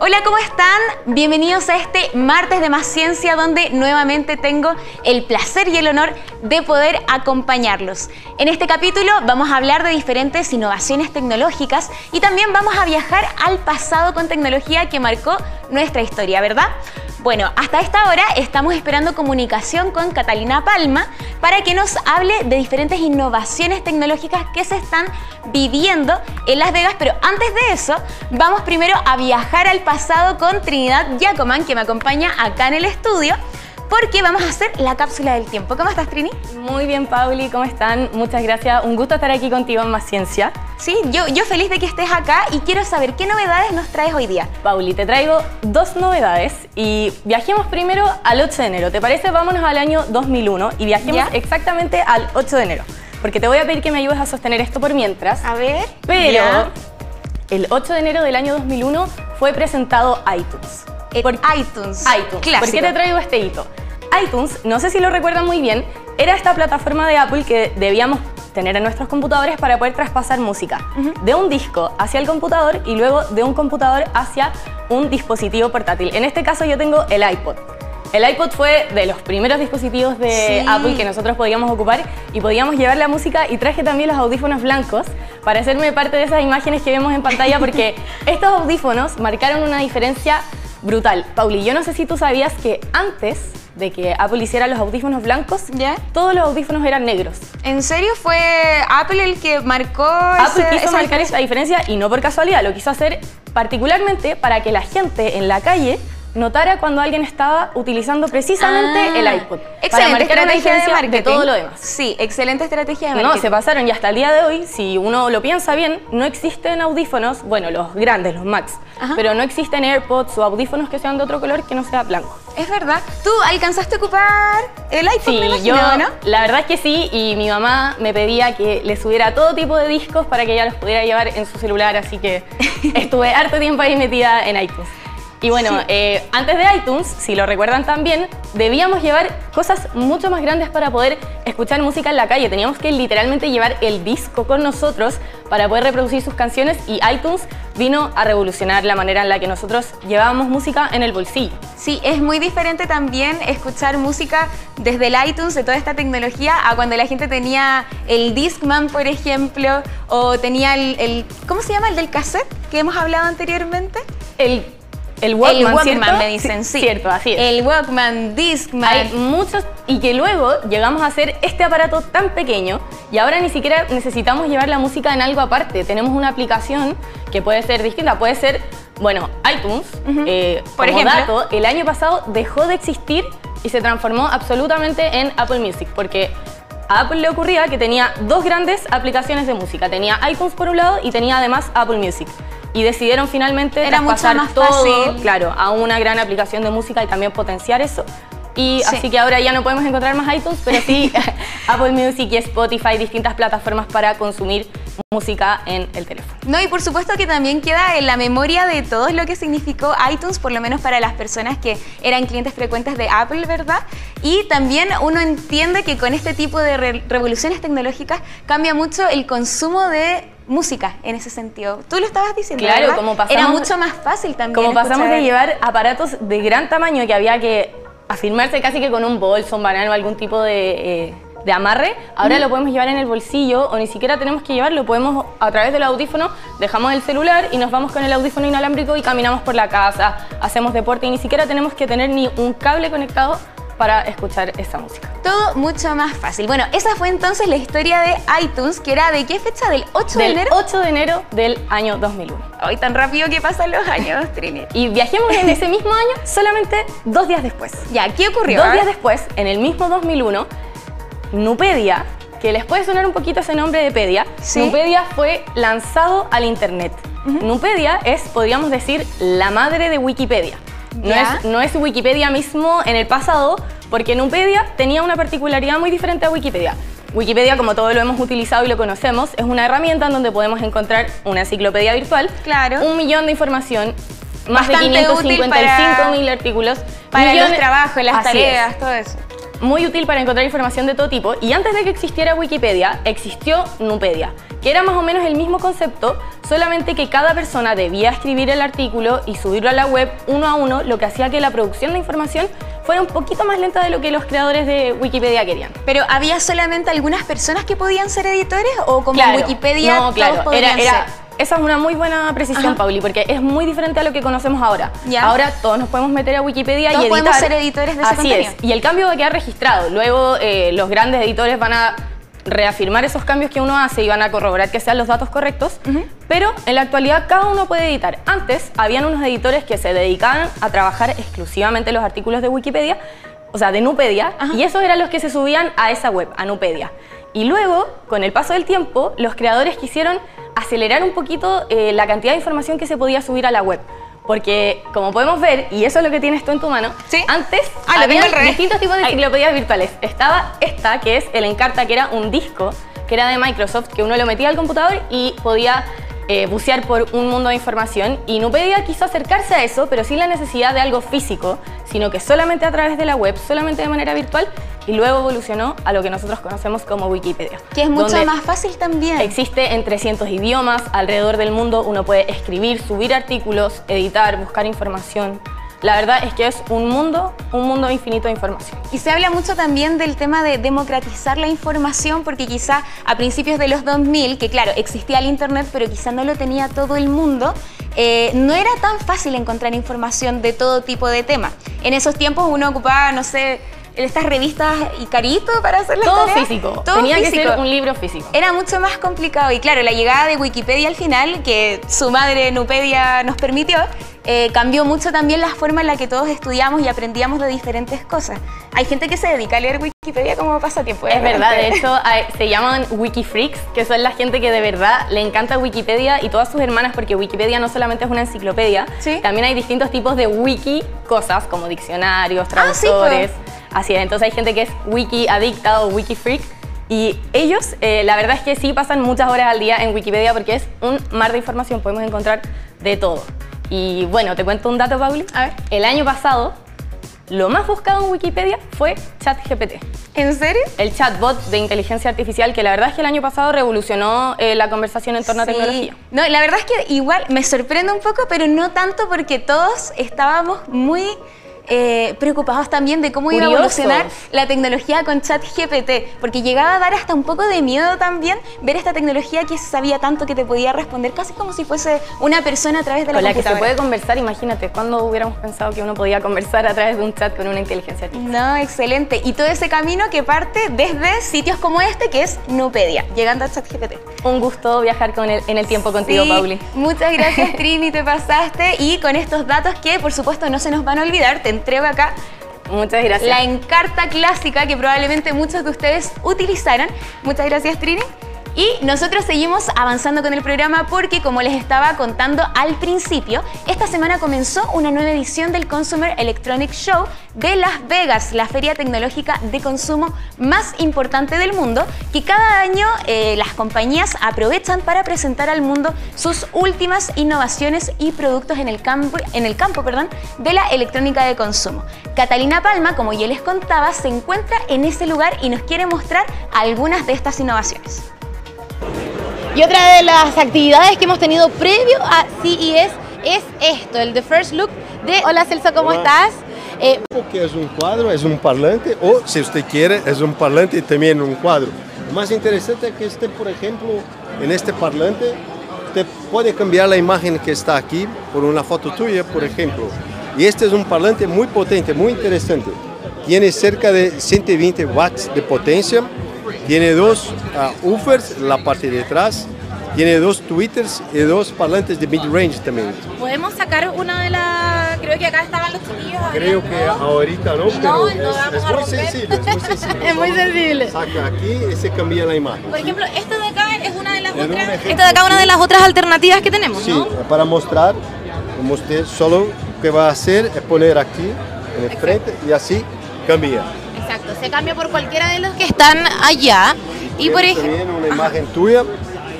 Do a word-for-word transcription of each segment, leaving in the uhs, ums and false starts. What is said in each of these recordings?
Hola, ¿cómo están? Bienvenidos a este martes de Más Ciencia, donde nuevamente tengo el placer y el honor de poder acompañarlos. En este capítulo vamos a hablar de diferentes innovaciones tecnológicas y también vamos a viajar al pasado con tecnología que marcó nuestra historia, ¿verdad? Bueno, hasta esta hora estamos esperando comunicación con Catalina Palma para que nos hable de diferentes innovaciones tecnológicas que se están viviendo en Las Vegas, pero antes de eso, vamos primero a viajar al pasado con Trinidad Giacomán, que me acompaña acá en el estudio, porque vamos a hacer la cápsula del tiempo. ¿Cómo estás, Trini? Muy bien, Pauli, ¿cómo están? Muchas gracias, un gusto estar aquí contigo en Más Ciencia. Sí, yo, yo feliz de que estés acá y quiero saber qué novedades nos traes hoy día. Pauli, te traigo dos novedades y viajemos primero al ocho de enero. ¿Te parece? Vámonos al año dos mil uno y viajemos ¿Ya? exactamente al ocho de enero, porque te voy a pedir que me ayudes a sostener esto por mientras. A ver. Pero ¿Ya? el ocho de enero del año dos mil uno fue presentado iTunes. Por iTunes. iTunes. Clásico. ¿Por qué te traigo este hito? iTunes, no sé si lo recuerdan muy bien, era esta plataforma de Apple que debíamos tener en nuestros computadores para poder traspasar música uh-huh. de un disco hacia el computador y luego de un computador hacia un dispositivo portátil. En este caso yo tengo el iPod. El iPod fue de los primeros dispositivos de sí. Apple que nosotros podíamos ocupar y podíamos llevar la música, y traje también los audífonos blancos para hacerme parte de esas imágenes que vemos en pantalla, porque estos audífonos marcaron una diferencia brutal. Pauli, yo no sé si tú sabías que antes de que Apple hiciera los audífonos blancos, ¿Ya? todos los audífonos eran negros. ¿En serio? ¿Fue Apple el que marcó Apple ese, quiso esa marcar diferencia? esa diferencia y no por casualidad, lo quiso hacer particularmente para que la gente en la calle notara cuando alguien estaba utilizando precisamente ah, el iPod. Excelente estrategia de marketing. De todo lo demás. Sí, excelente estrategia de marketing. No, se pasaron, y hasta el día de hoy, si uno lo piensa bien, no existen audífonos, bueno, los grandes, los Max, Ajá. pero no existen AirPods o audífonos que sean de otro color que no sea blanco. Es verdad. ¿Tú alcanzaste a ocupar el iPod? Sí, me imagino, yo, ¿no? La verdad es que sí, y mi mamá me pedía que le subiera todo tipo de discos para que ella los pudiera llevar en su celular, así que estuve harto tiempo ahí metida en iTunes. Y bueno, sí. eh, antes de iTunes, si lo recuerdan también, debíamos llevar cosas mucho más grandes para poder escuchar música en la calle. Teníamos que literalmente llevar el disco con nosotros para poder reproducir sus canciones, y iTunes vino a revolucionar la manera en la que nosotros llevábamos música en el bolsillo. Sí, es muy diferente también escuchar música desde el iTunes, de toda esta tecnología, a cuando la gente tenía el Discman, por ejemplo, o tenía el... el ¿cómo se llama? El del cassette, que hemos hablado anteriormente. El... El Walkman, el Walkman ¿cierto? me dicen, sí. Cierto, así es. El Walkman, Discman. Hay muchos, y que luego llegamos a hacer este aparato tan pequeño, y ahora ni siquiera necesitamos llevar la música en algo aparte. Tenemos una aplicación que puede ser distinta, puede ser, bueno, iTunes. Uh-huh. eh, Por como ejemplo. Dato, el año pasado dejó de existir y se transformó absolutamente en Apple Music, porque a Apple le ocurría que tenía dos grandes aplicaciones de música. Tenía iTunes por un lado y tenía además Apple Music. Y decidieron finalmente traspasar todo fácil. claro, a una gran aplicación de música y también potenciar eso. Y sí. así que ahora ya no podemos encontrar más iTunes, pero sí Apple Music y Spotify, distintas plataformas para consumir música en el teléfono. No, y por supuesto que también queda en la memoria de todos lo que significó iTunes, por lo menos para las personas que eran clientes frecuentes de Apple, ¿verdad? Y también uno entiende que con este tipo de re- revoluciones tecnológicas cambia mucho el consumo de música en ese sentido. Tú lo estabas diciendo, claro, ¿verdad? Como pasamos, era mucho más fácil también. Como pasamos escuchar... de llevar aparatos de gran tamaño que había que afirmarse casi que con un bolso, un banano, algún tipo de, eh, de amarre, ahora mm. lo podemos llevar en el bolsillo, o ni siquiera tenemos que llevarlo, podemos a través del audífono, dejamos el celular y nos vamos con el audífono inalámbrico y caminamos por la casa, hacemos deporte y ni siquiera tenemos que tener ni un cable conectado para escuchar esta música. Todo mucho más fácil. Bueno, esa fue entonces la historia de iTunes, que era de qué fecha, del ocho de enero. Del ocho de enero del año dos mil uno. Ay, tan rápido que pasan los años, Trini. Y viajemos en ese mismo año, solamente dos días después. Ya, ¿qué ocurrió? Dos días después, en el mismo dos mil uno, Nupedia, que les puede sonar un poquito ese nombre de pedia, ¿Sí? Nupedia fue lanzado al internet. Uh-huh. Nupedia es, podríamos decir, la madre de Wikipedia. No es, no es Wikipedia mismo en el pasado, porque Nupedia tenía una particularidad muy diferente a Wikipedia. Wikipedia, como todos lo hemos utilizado y lo conocemos, es una herramienta en donde podemos encontrar una enciclopedia virtual, claro. un millón de información, más Bastante de quinientos cincuenta y cinco mil artículos. Para millones, los trabajos, las tareas, es. todo eso. muy útil para encontrar información de todo tipo, y antes de que existiera Wikipedia, existió Nupedia, que era más o menos el mismo concepto, solamente que cada persona debía escribir el artículo y subirlo a la web uno a uno, lo que hacía que la producción de información fuera un poquito más lenta de lo que los creadores de Wikipedia querían. ¿Pero había solamente algunas personas que podían ser editores o como claro, en Wikipedia no, todos claro, podían era, era, ser? Esa es una muy buena precisión, ajá, Pauli, porque es muy diferente a lo que conocemos ahora. ¿Ya? Ahora todos nos podemos meter a Wikipedia y editar. Todos podemos ser editores de ese contenido. Así es. Y el cambio va a quedar registrado. Luego eh, los grandes editores van a reafirmar esos cambios que uno hace y van a corroborar que sean los datos correctos, uh-huh, pero en la actualidad cada uno puede editar. Antes habían unos editores que se dedicaban a trabajar exclusivamente los artículos de Wikipedia, o sea, de Nupedia, ajá, y esos eran los que se subían a esa web, a Nupedia. Y luego, con el paso del tiempo, los creadores quisieron acelerar un poquito eh, la cantidad de información que se podía subir a la web. Porque, como podemos ver, y eso es lo que tienes tú en tu mano, ¿sí? Antes ah, había distintos tipos de enciclopedias virtuales. Estaba esta, que es el Encarta, que era un disco, que era de Microsoft, que uno lo metía al computador y podía eh, bucear por un mundo de información. Y Nupedia quiso acercarse a eso, pero sin la necesidad de algo físico, sino que solamente a través de la web, solamente de manera virtual, y luego evolucionó a lo que nosotros conocemos como Wikipedia. Que es mucho más fácil también. Existe en trescientos idiomas, alrededor del mundo uno puede escribir, subir artículos, editar, buscar información. La verdad es que es un mundo, un mundo infinito de información. Y se habla mucho también del tema de democratizar la información, porque quizá a principios de los dos mil, que claro, existía el internet, pero quizá no lo tenía todo el mundo, eh, no era tan fácil encontrar información de todo tipo de temas. En esos tiempos uno ocupaba, no sé, estas revistas y carito para hacer las todo tareas. Físico. Todo tenía físico. Tenía que ser un libro físico. Era mucho más complicado y claro, la llegada de Wikipedia al final, que su madre Nupedia nos permitió, eh, cambió mucho también la forma en la que todos estudiamos y aprendíamos de diferentes cosas. Hay gente que se dedica a leer Wikipedia como pasatiempo. Es verdad, de hecho hay, se llaman Wikifreaks, que son la gente que de verdad le encanta Wikipedia y todas sus hermanas, porque Wikipedia no solamente es una enciclopedia, ¿sí? También hay distintos tipos de wiki cosas, como diccionarios, traductores... Ah, sí, pues. Así es, entonces hay gente que es wiki adicta o wiki freak y ellos, eh, la verdad es que sí pasan muchas horas al día en Wikipedia porque es un mar de información, podemos encontrar de todo. Y bueno, te cuento un dato, Pauli. A ver. El año pasado, lo más buscado en Wikipedia fue ChatGPT. ¿En serio? El chatbot de inteligencia artificial, que la verdad es que el año pasado revolucionó eh, la conversación en torno sí. a tecnología. No, la verdad es que igual me sorprende un poco, pero no tanto porque todos estábamos muy... Eh, preocupados también de cómo iba a evolucionar la tecnología con ChatGPT, porque llegaba a dar hasta un poco de miedo también ver esta tecnología que se sabía tanto que te podía responder casi como si fuese una persona a través de la computadora. Con la que se puede conversar, imagínate, ¿cuándo hubiéramos pensado que uno podía conversar a través de un chat con una inteligencia artificial? No, excelente. Y todo ese camino que parte desde sitios como este, que es Nupedia, llegando a ChatGPT. Un gusto viajar con el, en el tiempo contigo, sí, Pauli. Muchas gracias, Trini, te pasaste. Y con estos datos que, por supuesto, no se nos van a olvidar, te entrego acá. Muchas gracias. La Encarta clásica que probablemente muchos de ustedes utilizaron. Muchas gracias, Trini. Y nosotros seguimos avanzando con el programa porque, como les estaba contando al principio, esta semana comenzó una nueva edición del Consumer Electronic Show de Las Vegas, la feria tecnológica de consumo más importante del mundo, que cada año eh, las compañías aprovechan para presentar al mundo sus últimas innovaciones y productos en el campo, en el campo perdón, de la electrónica de consumo. Catalina Palma, como ya les contaba, se encuentra en ese lugar y nos quiere mostrar algunas de estas innovaciones. Y otra de las actividades que hemos tenido previo a C E S es esto, el The First Look de... Hola Celso, ¿cómo Hola. estás? Eh... Porque es un cuadro, es un parlante, o si usted quiere, es un parlante y también un cuadro. Más interesante es que este, por ejemplo, en este parlante, usted puede cambiar la imagen que está aquí por una foto tuya, por ejemplo. Y este es un parlante muy potente, muy interesante. Tiene cerca de ciento veinte watts de potencia. Tiene dos uh, woofers, la parte de atrás, tiene dos tweeters y dos parlantes de mid-range también. ¿Podemos sacar una de las...? Creo que acá estaban los chiquillos. Creo que no. ahorita no, pero no, es, no vamos es, muy sensible, es muy sensible. Es muy sensible. Saca aquí y se cambia la imagen. Por ejemplo, esto de acá es una de las, otras, esta de acá una de las otras alternativas que tenemos, sí, ¿no? Sí, para mostrar, como usted solo que va a hacer es poner aquí en el frente y así cambia. Exacto, se cambia por cualquiera de los que están allá. Y por ejemplo... También una imagen tuya.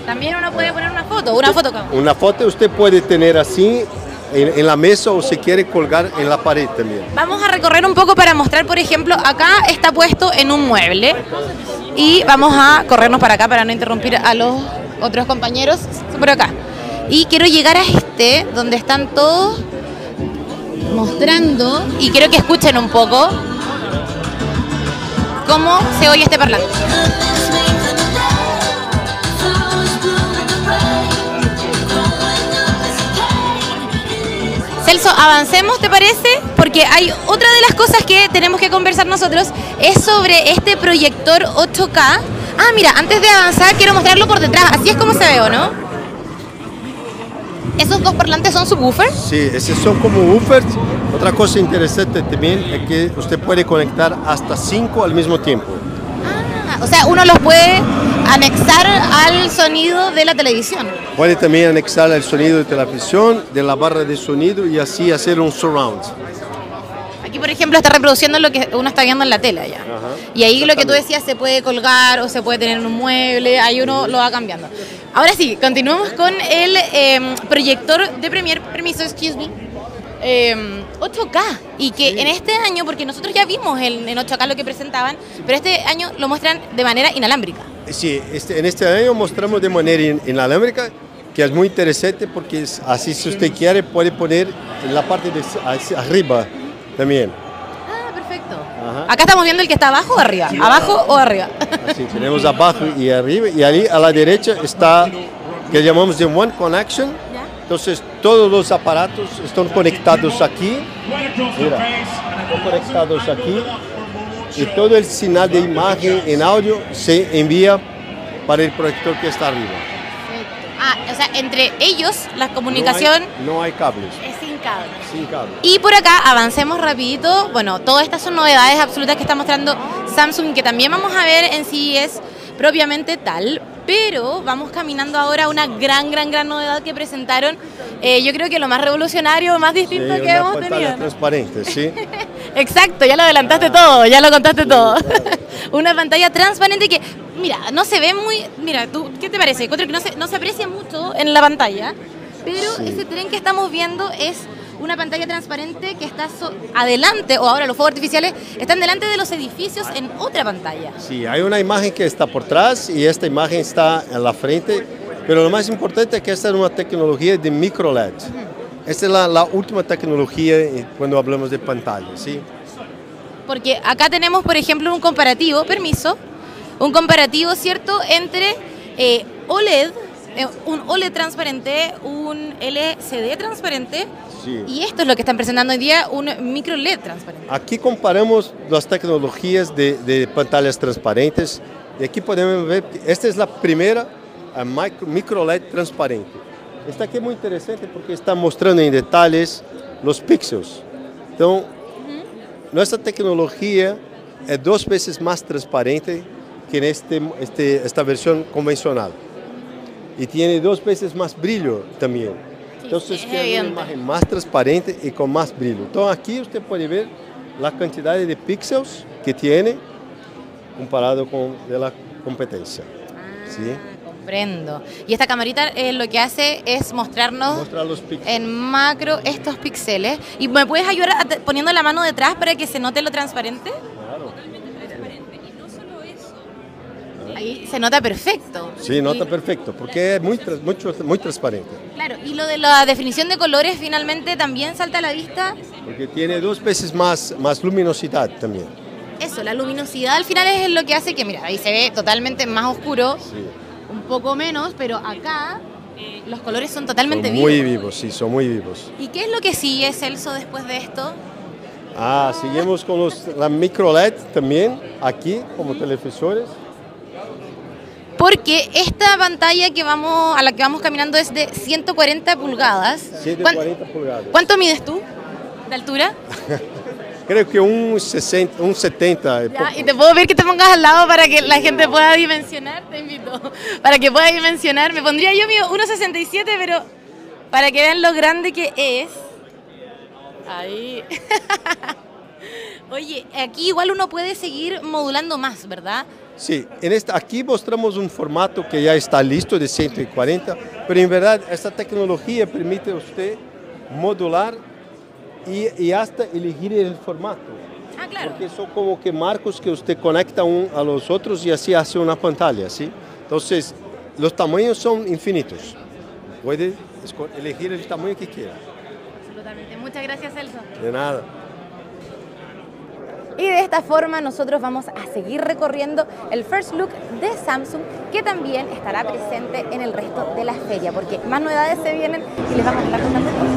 También uno puede poner una foto, una foto. Una foto usted puede tener así en, en la mesa o se quiere colgar en la pared también. Vamos a recorrer un poco para mostrar, por ejemplo, acá está puesto en un mueble y vamos a corrernos para acá para no interrumpir a los otros compañeros por acá. Y quiero llegar a este, donde están todos mostrando, y quiero que escuchen un poco cómo se oye este parlante. Celso, avancemos, ¿te parece? Porque hay otra de las cosas que tenemos que conversar nosotros, es sobre este proyector ocho K. Ah, mira, antes de avanzar quiero mostrarlo por detrás, así es como se ve, ¿o no? ¿Esos dos parlantes son subwoofers? Sí, esos son como woofers. Otra cosa interesante también es que usted puede conectar hasta cinco al mismo tiempo. Ah, o sea, uno los puede anexar al sonido de la televisión. Puede también anexar al sonido de televisión, de la barra de sonido y así hacer un surround. Aquí, por ejemplo, está reproduciendo lo que uno está viendo en la tela ya. Ajá, y ahí lo que tú decías se puede colgar o se puede tener en un mueble, ahí uno lo va cambiando. Ahora sí, continuamos con el eh, proyector de Premiere, permiso, excuse me, eh, ocho K. Y que sí, en este año, porque nosotros ya vimos en, en ocho K lo que presentaban, pero este año lo muestran de manera inalámbrica. Sí, este, en este año mostramos de manera in, inalámbrica, que es muy interesante porque es, así si usted quiere puede poner en la parte de hacia arriba también. Ah, perfecto. Ajá. Acá estamos viendo el que está abajo o arriba. Sí, abajo o arriba. Así, tenemos abajo y arriba. Y ahí a la derecha está que llamamos de One Connection. ¿Ya? Entonces todos los aparatos están conectados aquí. Mira, están conectados aquí. Y todo el señal de imagen en audio se envía para el proyector que está arriba. Perfecto. Ah, o sea, entre ellos la comunicación... No hay, no hay cables. Sin cable. Y por acá avancemos rapidito. Bueno, todas estas son novedades absolutas que está mostrando Samsung, que también vamos a ver en si es propiamente tal, pero vamos caminando ahora a una gran, gran, gran novedad que presentaron. Eh, yo creo que lo más revolucionario, más distinto sí, que hemos tenido. Una pantalla transparente, ¿sí? Exacto, ya lo adelantaste ah, todo, ya lo contaste sí, todo. Claro. Una pantalla transparente que, mira, no se ve muy... Mira, ¿tú qué te parece? Creo que no se, no se aprecia mucho en la pantalla. Pero sí, ese tren que estamos viendo es una pantalla transparente que está so adelante, o ahora los fuegos artificiales están delante de los edificios en otra pantalla. Sí, hay una imagen que está por atrás y esta imagen está en la frente, pero lo más importante es que esta es una tecnología de micro L E D. Uh-huh. Esta es la, la última tecnología cuando hablamos de pantalla, ¿sí? Porque acá tenemos, por ejemplo, un comparativo, permiso, un comparativo, ¿cierto?, entre eh, O L E D, un O L E D transparente, un L C D transparente, sí, y esto es lo que están presentando hoy día, un micro L E D transparente. Aquí comparamos las tecnologías de, de pantallas transparentes y aquí podemos ver, esta es la primera micro, micro L E D transparente. Esta aquí es muy interesante porque está mostrando en detalles los píxeles. Entonces, uh-huh, nuestra tecnología es dos veces más transparente que en este, este, esta versión convencional. Y tiene dos veces más brillo también. Sí, entonces queda una imagen más transparente y con más brillo. Entonces aquí usted puede ver la cantidad de píxeles que tiene comparado con de la competencia. Ah, ¿sí? Comprendo. Y esta camarita eh, lo que hace es mostrarnos Mostrar los en macro estos píxeles. ¿Y me puedes ayudar a poniendo la mano detrás para que se note lo transparente? Ahí se nota perfecto. Sí, nota perfecto, porque es muy, muy, muy transparente. Claro, y lo de la definición de colores finalmente también salta a la vista. Porque tiene dos veces más, más luminosidad también. Eso, la luminosidad al final es lo que hace que, mira, ahí se ve totalmente más oscuro, sí, un poco menos, pero acá los colores son totalmente vivos. Muy vivos, sí, son muy vivos. ¿Y qué es lo que sigue, Celso, después de esto? Ah, seguimos con los, la micro L E D también, aquí, como televisores. Porque esta pantalla que vamos, a la que vamos caminando es de ciento cuarenta pulgadas. ciento cuarenta ¿Cuánto, pulgadas. ¿Cuánto mides tú de altura? Creo que un, sesenta, un setenta. Ya, y te puedo ver que te pongas al lado para que la gente pueda dimensionar, te invito. Para que pueda dimensionar, me pondría yo mío uno sesenta y siete, pero para que vean lo grande que es. Ahí. Oye, aquí igual uno puede seguir modulando más, ¿verdad? Sí, en esta, aquí mostramos un formato que ya está listo de ciento cuarenta, pero en verdad esta tecnología permite a usted modular y, y hasta elegir el formato. Ah, claro. Porque son como que marcos que usted conecta un a los otros y así hace una pantalla, ¿sí? Entonces, los tamaños son infinitos. Puede elegir el tamaño que quiera. Absolutamente. Muchas gracias, Celso. De nada. Y de esta forma nosotros vamos a seguir recorriendo el First Look de Samsung, que también estará presente en el resto de la feria, porque más novedades se vienen y les vamos a estar contando cosas.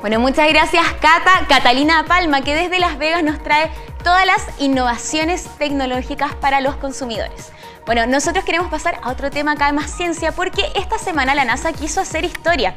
Bueno, muchas gracias Cata, Catalina Palma, que desde Las Vegas nos trae todas las innovaciones tecnológicas para los consumidores. Bueno, nosotros queremos pasar a otro tema acá de Más Ciencia, porque esta semana la NASA quiso hacer historia.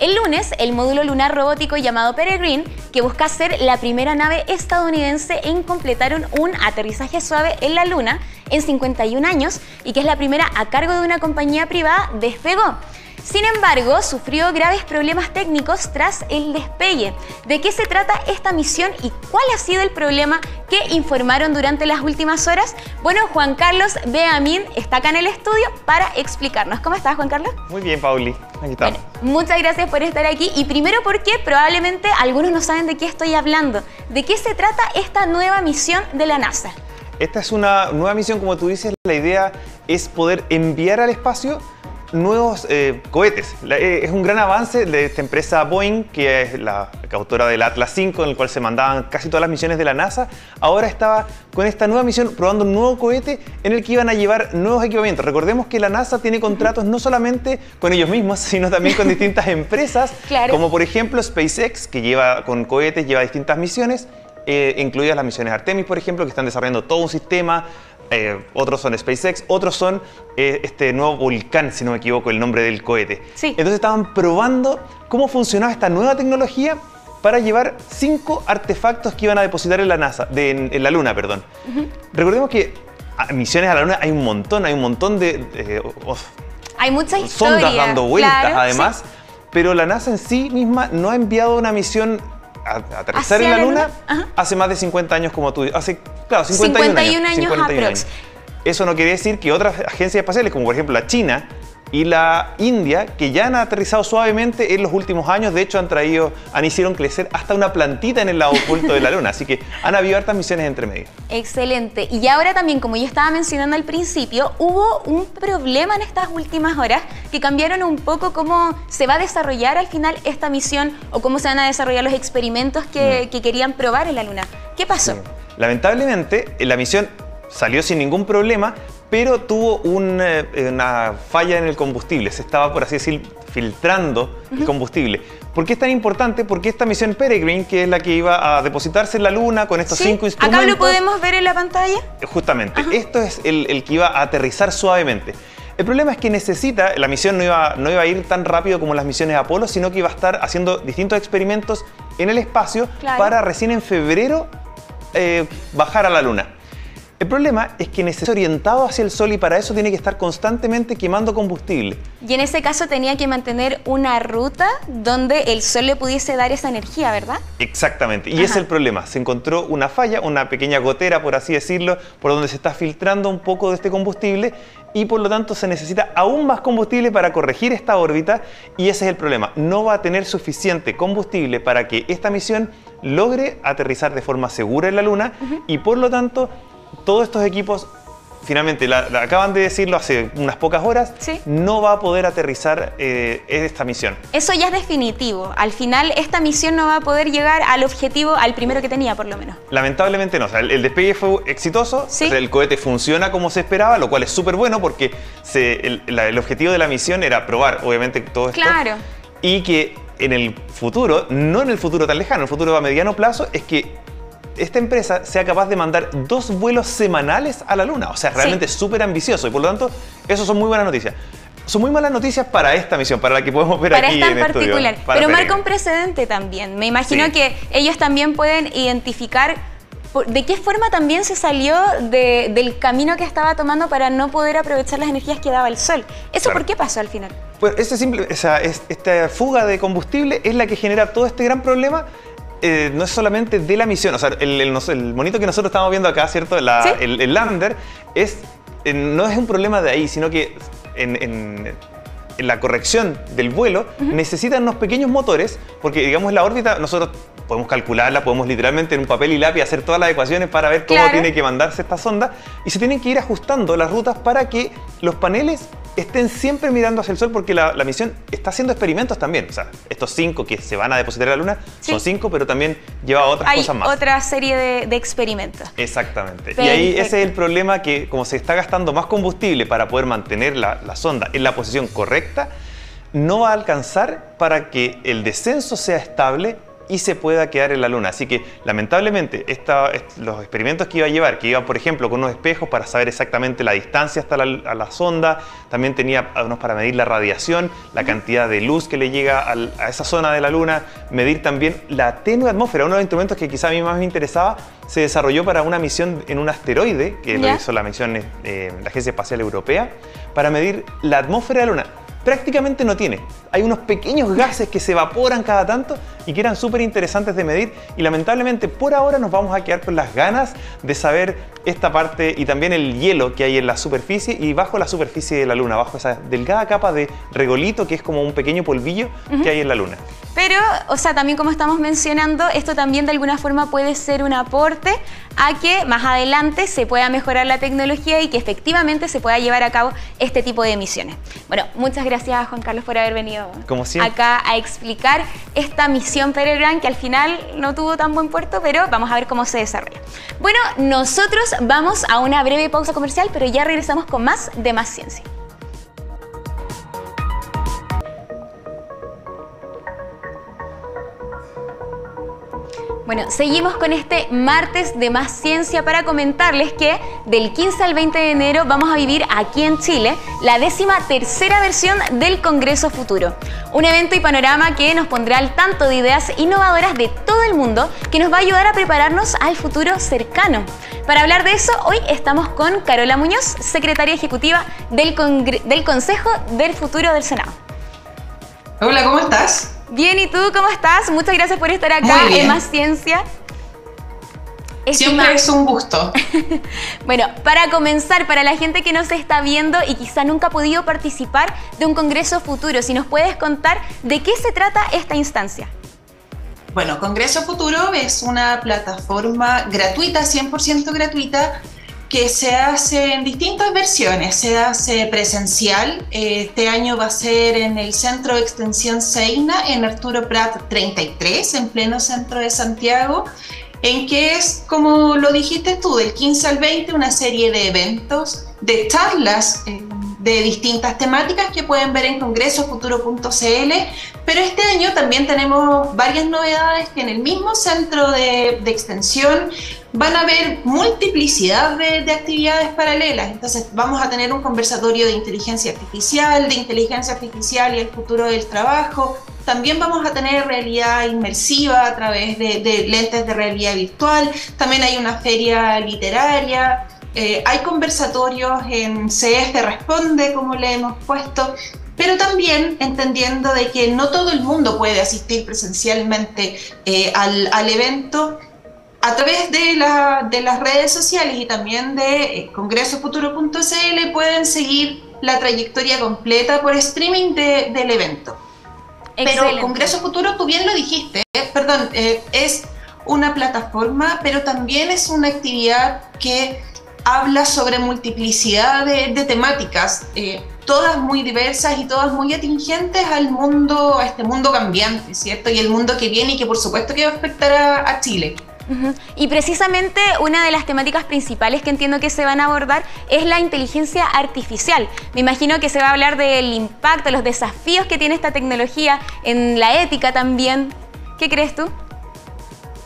El lunes, el módulo lunar robótico llamado Peregrine, que busca ser la primera nave estadounidense en completar un aterrizaje suave en la Luna en cincuenta y un años y que es la primera a cargo de una compañía privada, despegó. Sin embargo, sufrió graves problemas técnicos tras el despegue. ¿De qué se trata esta misión y cuál ha sido el problema que informaron durante las últimas horas? Bueno, Juan Carlos Beamín está acá en el estudio para explicarnos. ¿Cómo estás, Juan Carlos? Muy bien, Pauli. Aquí estamos. Bueno, muchas gracias por estar aquí. Y primero porque probablemente algunos no saben de qué estoy hablando. ¿De qué se trata esta nueva misión de la NASA? Esta es una nueva misión, como tú dices. La idea es poder enviar al espacio nuevos eh, cohetes. La, eh, es un gran avance de esta empresa Boeing, que es la autora del Atlas cinco, en el cual se mandaban casi todas las misiones de la NASA. Ahora estaba con esta nueva misión probando un nuevo cohete en el que iban a llevar nuevos equipamientos. Recordemos que la NASA tiene contratos no solamente con ellos mismos, sino también con distintas empresas, claro, como por ejemplo SpaceX, que lleva con cohetes, lleva distintas misiones, eh, incluidas las misiones Artemis, por ejemplo, que están desarrollando todo un sistema. Eh, otros son SpaceX, otros son eh, este nuevo Vulcan, si no me equivoco el nombre del cohete. Sí. Entonces estaban probando cómo funcionaba esta nueva tecnología para llevar cinco artefactos que iban a depositar en la NASA, de, en, en la Luna, perdón. Uh-huh. Recordemos que a, misiones a la Luna hay un montón, hay un montón de... Eh, oh, hay muchas historias. Sondas dando vueltas, claro, además, sí. Pero la NASA en sí misma no ha enviado una misión a, a aterrizar en la Luna, la Luna hace más de cincuenta años, como tú dices. Hace, claro, cincuenta y un años. Eso no quiere decir que otras agencias espaciales, como por ejemplo la China y la India, que ya han aterrizado suavemente en los últimos años, de hecho han traído, han hicieron crecer hasta una plantita en el lado oculto de la Luna, así que han habido hartas misiones entre medio. Excelente. Y ahora también, como yo estaba mencionando al principio, hubo un problema en estas últimas horas que cambiaron un poco cómo se va a desarrollar al final esta misión o cómo se van a desarrollar los experimentos que, mm. que querían probar en la Luna. ¿Qué pasó? Lamentablemente, la misión salió sin ningún problema, pero tuvo un, una falla en el combustible. Se estaba, por así decir, filtrando el combustible. ¿Por qué es tan importante? Porque esta misión Peregrine, que es la que iba a depositarse en la Luna con estos sí, cinco instrumentos... ¿Acá lo podemos ver en la pantalla? Justamente. Ajá. Esto es el, el que iba a aterrizar suavemente. El problema es que necesita... La misión no iba, no iba a ir tan rápido como las misiones de Apolo, sino que iba a estar haciendo distintos experimentos en el espacio, claro, para recién en febrero eh, bajar a la Luna. El problema es que necesita orientado hacia el sol y para eso tiene que estar constantemente quemando combustible. Y en ese caso tenía que mantener una ruta donde el sol le pudiese dar esa energía, ¿verdad? Exactamente. Y ajá, ese es el problema. Se encontró una falla, una pequeña gotera, por así decirlo, por donde se está filtrando un poco de este combustible y por lo tanto se necesita aún más combustible para corregir esta órbita y ese es el problema. No va a tener suficiente combustible para que esta misión logre aterrizar de forma segura en la Luna, uh-huh, y por lo tanto... Todos estos equipos, finalmente, la, la acaban de decirlo hace unas pocas horas, ¿sí? No va a poder aterrizar eh, esta misión. Eso ya es definitivo. Al final, esta misión no va a poder llegar al objetivo, al primero que tenía, por lo menos. Lamentablemente no. O sea, el, el despegue fue exitoso, ¿sí? O sea, el cohete funciona como se esperaba, lo cual es súper bueno porque se, el, la, el objetivo de la misión era probar, obviamente, todo esto. Claro. Y que en el futuro, no en el futuro tan lejano, el futuro a mediano plazo, es que esta empresa sea capaz de mandar dos vuelos semanales a la Luna. O sea, realmente sí, súper ambicioso y por lo tanto, eso son muy buenas noticias. Son muy malas noticias para esta misión, para la que podemos ver para aquí esta en particular. Estudio, para Pero marca un precedente también. Me imagino sí, que ellos también pueden identificar de qué forma también se salió de, del camino que estaba tomando para no poder aprovechar las energías que daba el sol. ¿Eso claro, por qué pasó al final? Pues ese simple, o sea, es, esta fuga de combustible es la que genera todo este gran problema. Eh, no es solamente de la misión, o sea, el, el, el monito que nosotros estamos viendo acá, ¿cierto? La, ¿sí? el, el lander es eh, no es un problema de ahí, sino que en, en, en la corrección del vuelo uh-huh. necesitan unos pequeños motores, porque digamos la órbita nosotros podemos calcularla, podemos literalmente en un papel y lápiz hacer todas las ecuaciones para ver cómo claro. tiene que mandarse esta sonda, y se tienen que ir ajustando las rutas para que los paneles estén siempre mirando hacia el Sol, porque la, la misión está haciendo experimentos también. O sea, estos cinco que se van a depositar a la Luna sí. son cinco, pero también lleva otras Hay cosas más. Hay otra serie de, de experimentos. Exactamente. Perfecto. Y ahí ese es el problema, que como se está gastando más combustible para poder mantener la, la sonda en la posición correcta, no va a alcanzar para que el descenso sea estable y se pueda quedar en la Luna. Así que, lamentablemente, esta, los experimentos que iba a llevar, que iban, por ejemplo, con unos espejos para saber exactamente la distancia hasta la, a la sonda, también tenía unos para medir la radiación, la cantidad de luz que le llega al, a esa zona de la Luna, medir también la tenue atmósfera. Uno de los instrumentos que quizá a mí más me interesaba se desarrolló para una misión en un asteroide, que ¿ya? lo hizo la misión eh, la Agencia Espacial Europea, para medir la atmósfera de la Luna. Prácticamente no tiene. Hay unos pequeños gases que se evaporan cada tanto y que eran súper interesantes de medir, y lamentablemente por ahora nos vamos a quedar con las ganas de saber esta parte y también el hielo que hay en la superficie y bajo la superficie de la Luna, bajo esa delgada capa de regolito que es como un pequeño polvillo uh-huh. que hay en la Luna. Pero, o sea, también como estamos mencionando, esto también de alguna forma puede ser un aporte a que más adelante se pueda mejorar la tecnología y que efectivamente se pueda llevar a cabo este tipo de misiones. Bueno, muchas gracias, Juan Carlos, por haber venido Como siempre. acá a explicar esta misión Peregrine, que al final no tuvo tan buen puerto, pero vamos a ver cómo se desarrolla. Bueno, nosotros vamos a una breve pausa comercial, pero ya regresamos con más de Más Ciencia. Bueno, seguimos con este martes de Más Ciencia para comentarles que del quince al veinte de enero vamos a vivir aquí en Chile la décima tercera versión del Congreso Futuro. Un evento y panorama que nos pondrá al tanto de ideas innovadoras de todo el mundo, que nos va a ayudar a prepararnos al futuro cercano. Para hablar de eso, hoy estamos con Carola Muñoz, secretaria ejecutiva del, Congre- del Consejo del Futuro del Senado. Hola, ¿cómo estás? Bien, ¿y tú cómo estás? Muchas gracias por estar acá en Más Ciencia. Estima. Siempre es un gusto. Bueno, para comenzar, para la gente que nos está viendo y quizá nunca ha podido participar de un Congreso Futuro, si nos puedes contar de qué se trata esta instancia. Bueno, Congreso Futuro es una plataforma gratuita, cien por ciento gratuita, que se hace en distintas versiones. Se hace presencial, este año va a ser en el Centro de Extensión Seina, en Arturo Prat treinta y tres, en pleno centro de Santiago, en que es, como lo dijiste tú, del quince al veinte, una serie de eventos, de charlas eh, de distintas temáticas que pueden ver en congreso futuro punto c l, pero este año también tenemos varias novedades, que en el mismo centro de, de extensión van a haber multiplicidad de, de actividades paralelas. Entonces vamos a tener un conversatorio de inteligencia artificial, de inteligencia artificial y el futuro del trabajo. También vamos a tener realidad inmersiva a través de, de lentes de realidad virtual. También hay una feria literaria. Eh, hay conversatorios en C F Responde, como le hemos puesto, pero también entendiendo de que no todo el mundo puede asistir presencialmente eh, al, al evento. A través de, la, de las redes sociales y también de congreso futuro punto c l pueden seguir la trayectoria completa por streaming de, del evento. Excelente. Pero Congreso Futuro, tú bien lo dijiste, eh, perdón, eh, es una plataforma, pero también es una actividad que habla sobre multiplicidad de, de temáticas, eh, todas muy diversas y todas muy atingentes al mundo, a este mundo cambiante, ¿cierto? Y el mundo que viene y que por supuesto que va a afectar a, a Chile. Uh-huh. Y precisamente una de las temáticas principales que entiendo que se van a abordar es la inteligencia artificial. Me imagino que se va a hablar del impacto, los desafíos que tiene esta tecnología en la ética también. ¿Qué crees tú?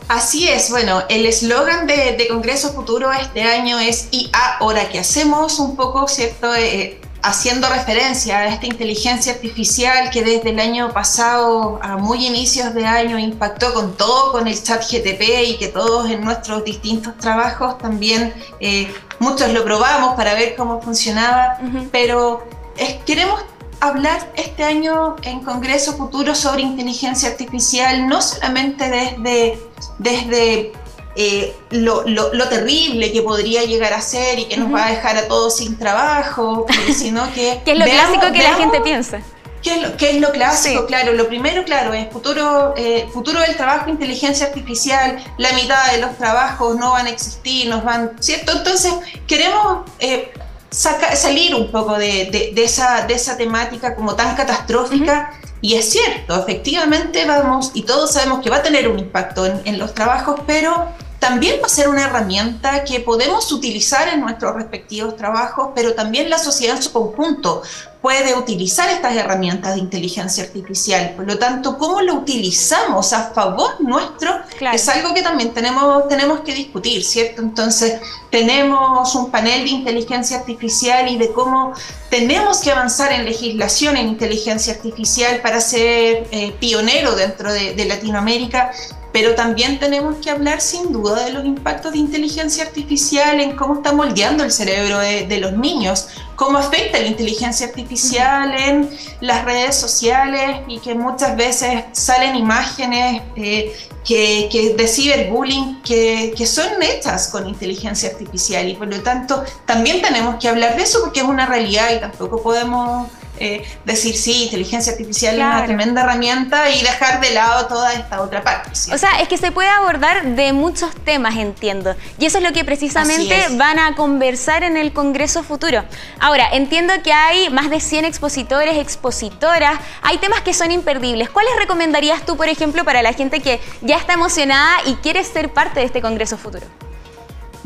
Así es, bueno, el eslogan de, de Congreso Futuro este año es I A, ahora que hacemos, un poco, ¿cierto?, eh, haciendo referencia a esta inteligencia artificial que desde el año pasado, a muy inicios de año, impactó con todo, con el chat G P T, y que todos en nuestros distintos trabajos también, eh, muchos lo probamos para ver cómo funcionaba, uh-huh. pero es, queremos hablar este año en Congreso Futuro sobre inteligencia artificial, no solamente desde, desde eh, lo, lo, lo terrible que podría llegar a ser y que nos uh-huh. va a dejar a todos sin trabajo, sino que... ¿Qué es lo veamos, clásico que veamos, la gente piensa? ¿Qué es lo, qué es lo clásico? Sí. Claro, lo primero, claro, es futuro, eh, futuro del trabajo, inteligencia artificial, la mitad de los trabajos no van a existir, nos van, ¿cierto? Entonces, queremos eh, saca, salir un poco de, de, de, esa, de esa temática como tan catastrófica, uh-huh. y es cierto, efectivamente vamos, y todos sabemos que va a tener un impacto en, en los trabajos, pero también va a ser una herramienta que podemos utilizar en nuestros respectivos trabajos, pero también la sociedad en su conjunto puede utilizar estas herramientas de inteligencia artificial. Por lo tanto, cómo lo utilizamos a favor nuestro, claro, es algo que también tenemos, tenemos que discutir, ¿cierto? Entonces, tenemos un panel de inteligencia artificial y de cómo tenemos que avanzar en legislación en inteligencia artificial para ser eh, pionero dentro de, de Latinoamérica, pero también tenemos que hablar sin duda de los impactos de inteligencia artificial en cómo está moldeando el cerebro de, de los niños, cómo afecta la inteligencia artificial en las redes sociales y que muchas veces salen imágenes eh, que, que de ciberbullying que, que son hechas con inteligencia artificial, y por lo tanto también tenemos que hablar de eso porque es una realidad y tampoco podemos... Eh, decir sí, inteligencia artificial, claro, es una tremenda herramienta y dejar de lado toda esta otra parte, ¿sí? O sea, es que se puede abordar de muchos temas, entiendo, y eso es lo que precisamente van a conversar en el Congreso Futuro. Ahora, entiendo que hay más de cien expositores, expositoras, hay temas que son imperdibles. ¿Cuáles recomendarías tú, por ejemplo, para la gente que ya está emocionada y quiere ser parte de este Congreso Futuro?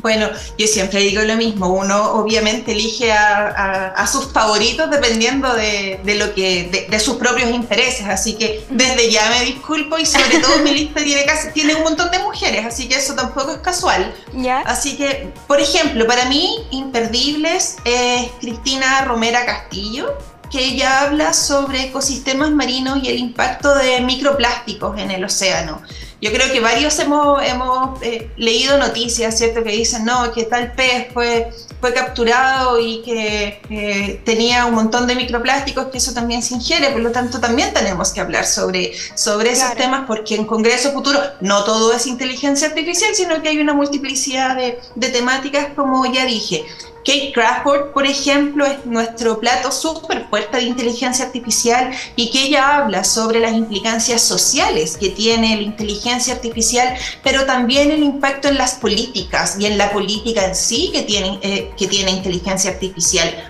Bueno, yo siempre digo lo mismo, uno obviamente elige a, a, a sus favoritos dependiendo de, de, lo que, de, de sus propios intereses, así que desde ya me disculpo, y sobre todo mi lista tiene, casi, tiene un montón de mujeres, así que eso tampoco es casual. ¿Ya? Así que, por ejemplo, para mí, imperdibles es Cristina Romero Castillo, que ella habla sobre ecosistemas marinos y el impacto de microplásticos en el océano. Yo creo que varios hemos, hemos eh, leído noticias, ¿cierto?, que dicen, no, que tal pez fue, fue capturado y que eh, tenía un montón de microplásticos, que eso también se ingiere, por lo tanto también tenemos que hablar sobre, sobre esos claro. temas, porque en Congreso Futuro no todo es inteligencia artificial, sino que hay una multiplicidad de, de temáticas, como ya dije. Kate Crawford, por ejemplo, es nuestro plato súper fuerte de inteligencia artificial, y que ella habla sobre las implicancias sociales que tiene la inteligencia artificial, pero también el impacto en las políticas y en la política en sí que tiene, eh, que tiene inteligencia artificial.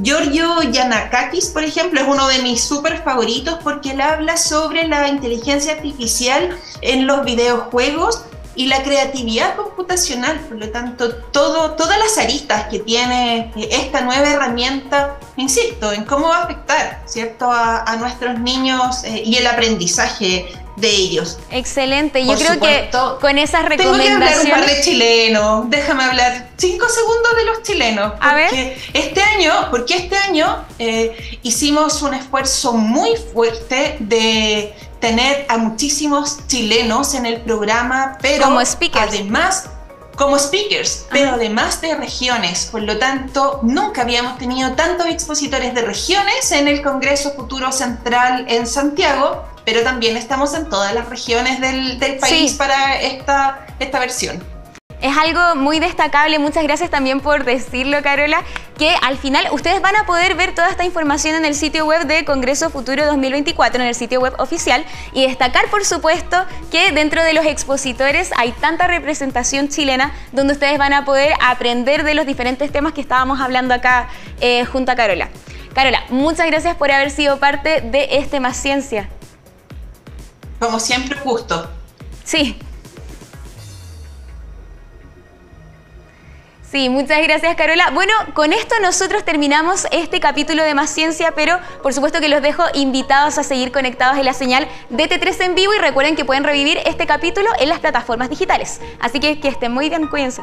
Giorgio Yanakakis, por ejemplo, es uno de mis súper favoritos porque él habla sobre la inteligencia artificial en los videojuegos y la creatividad computacional, por lo tanto, todo, todas las aristas que tiene esta nueva herramienta, insisto, en cómo va a afectar, ¿cierto?, a, a nuestros niños eh, y el aprendizaje de ellos. Excelente, yo por creo supuesto, que con esas recomendaciones... Tengo que hablar un par de chilenos, déjame hablar cinco segundos de los chilenos. A ver. Este año, porque este año eh, hicimos un esfuerzo muy fuerte de... tener a muchísimos chilenos en el programa, pero como speakers. además como speakers, pero Ajá. además de regiones. Por lo tanto, nunca habíamos tenido tantos expositores de regiones en el Congreso Futuro Central en Santiago, pero también estamos en todas las regiones del, del país sí. para esta, esta versión. Es algo muy destacable, muchas gracias también por decirlo, Carola, que al final ustedes van a poder ver toda esta información en el sitio web de Congreso Futuro dos mil veinticuatro, en el sitio web oficial, y destacar, por supuesto, que dentro de los expositores hay tanta representación chilena donde ustedes van a poder aprender de los diferentes temas que estábamos hablando acá eh, junto a Carola. Carola, muchas gracias por haber sido parte de este Más Ciencia. Como siempre, justo. Sí. Sí, muchas gracias, Carola. Bueno, con esto nosotros terminamos este capítulo de Más Ciencia, pero por supuesto que los dejo invitados a seguir conectados en la señal de T trece en vivo, y recuerden que pueden revivir este capítulo en las plataformas digitales. Así que que estén muy bien, cuídense.